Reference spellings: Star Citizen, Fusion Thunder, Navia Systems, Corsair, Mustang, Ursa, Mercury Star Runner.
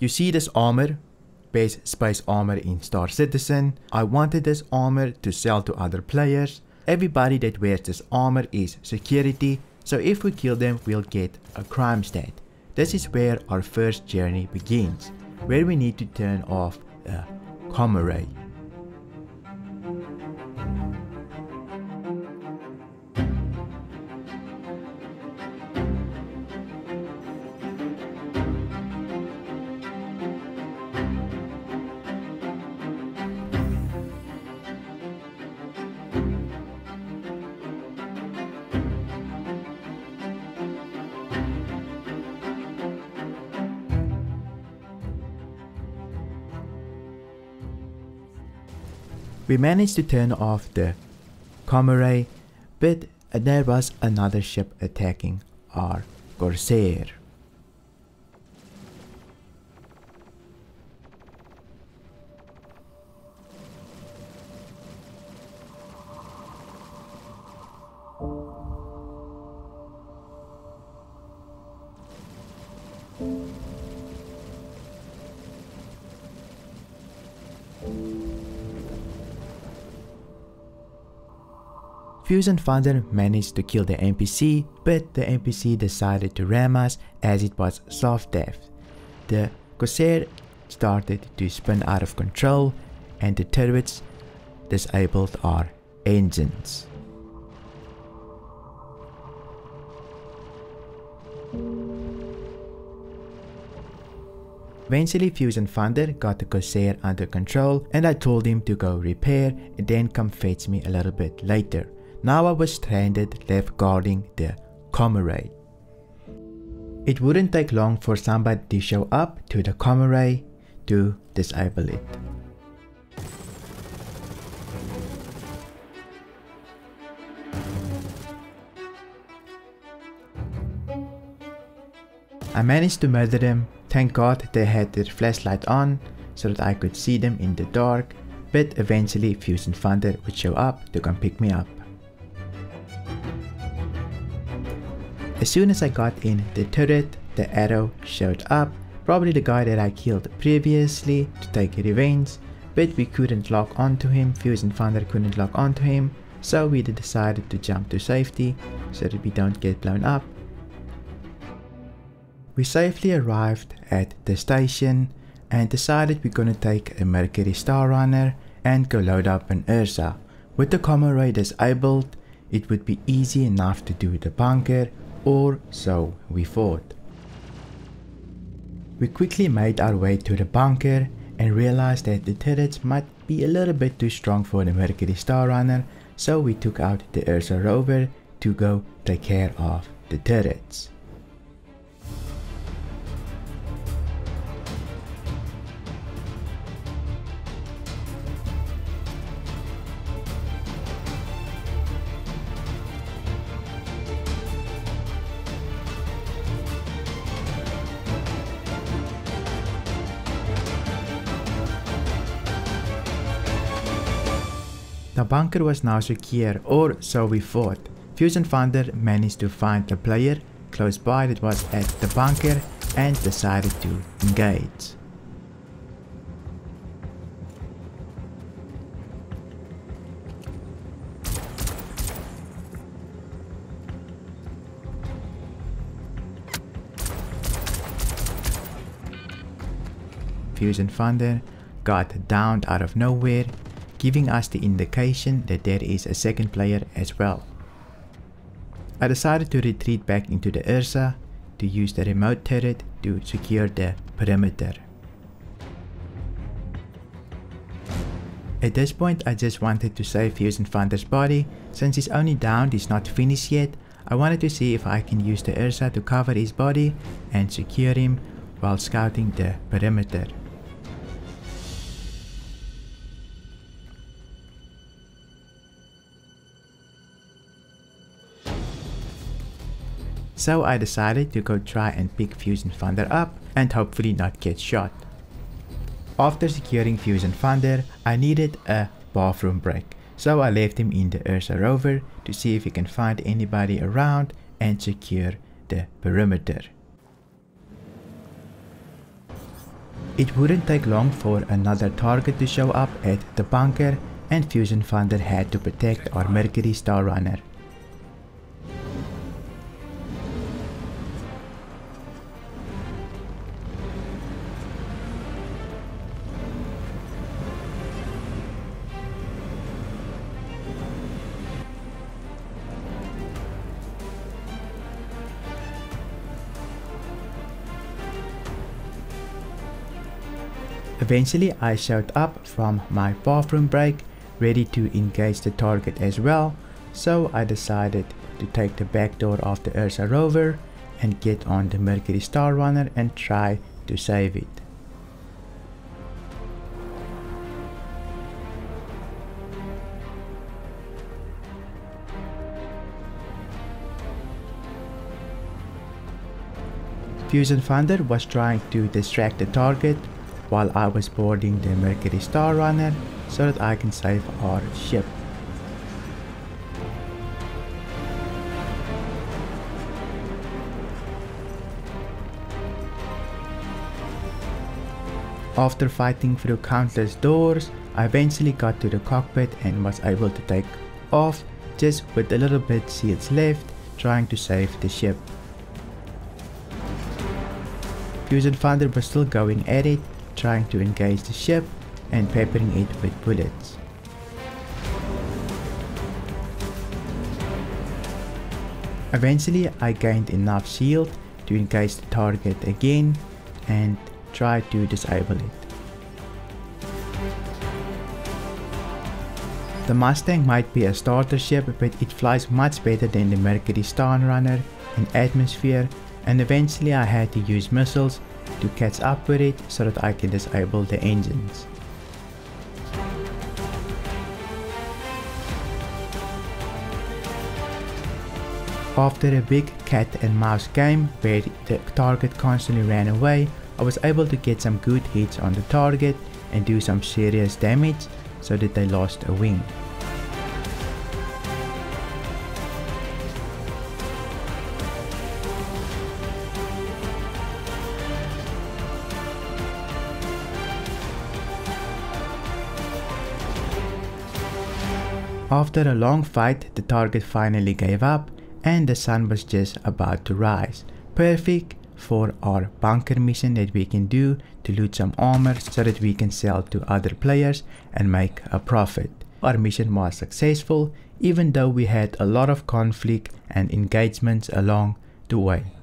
You see this armor, base space armor in Star Citizen. I wanted this armor to sell to other players. Everybody that wears this armor is security, so if we kill them we'll get a crime stat. This is where our first journey begins, where we need to turn off the comm array. We managed to turn off the comm array, but there was another ship attacking our Corsair. Fusion Thunder managed to kill the NPC, but the NPC decided to ram us as it was soft death. The Corsair started to spin out of control and the turrets disabled our engines. Eventually Fusion Thunder got the Corsair under control and I told him to go repair and then come fetch me a little bit later. Now I was stranded left guarding the comm array. It wouldn't take long for somebody to show up to the comm array to disable it. I managed to murder them. Thank God they had their flashlight on so that I could see them in the dark, but eventually Fusion Thunder would show up to come pick me up. As soon as I got in the turret, the arrow showed up, probably the guy that I killed previously to take revenge, but we couldn't lock onto him, Fusion Thunder couldn't lock onto him, so we decided to jump to safety so that we don't get blown up. We safely arrived at the station and decided we're gonna take a Mercury Star Runner and go load up an Ursa. With the comm array disabled, it would be easy enough to do the bunker, or so we thought. We quickly made our way to the bunker and realized that the turrets might be a little bit too strong for the Mercury Star Runner, so we took out the Ursa rover to go take care of the turrets. The bunker was now secure, or so we thought. Fusion Thunder managed to find the player close by that was at the bunker and decided to engage. Fusion Thunder got downed out of nowhere, giving us the indication that there is a second player as well. I decided to retreat back into the Ursa to use the remote turret to secure the perimeter. At this point I just wanted to save Fusion Thunder's body. Since he's only downed, he's not finished yet. I wanted to see if I can use the Ursa to cover his body and secure him while scouting the perimeter. So I decided to go try and pick Fusion Thunder up and hopefully not get shot. After securing Fusion Thunder, I needed a bathroom break, so I left him in the Ursa rover to see if he can find anybody around and secure the perimeter. It wouldn't take long for another target to show up at the bunker, and fusion funder had to protect our Mercury Star Runner. Eventually I showed up from my bathroom break, ready to engage the target as well, so I decided to take the back door of the Ursa rover and get on the Mercury Star Runner and try to save it. Fusion Funder was trying to distract the target while I was boarding the Mercury Star Runner so that I can save our ship. After fighting through countless doors, I eventually got to the cockpit and was able to take off just with a little bit seats left, trying to save the ship. Fusion Funder was still going at it, trying to engage the ship and peppering it with bullets. Eventually I gained enough shield to engage the target again and try to disable it. The Mustang might be a starter ship, but it flies much better than the Mercury Star Runner in atmosphere, and eventually I had to use missiles to catch up with it so that I can disable the engines. After a big cat and mouse game where the target constantly ran away, I was able to get some good hits on the target and do some serious damage so that they lost a wing. After a long fight, the target finally gave up and the sun was just about to rise. Perfect for our bunker mission that we can do to loot some armor so that we can sell to other players and make a profit. Our mission was successful, even though we had a lot of conflict and engagements along the way.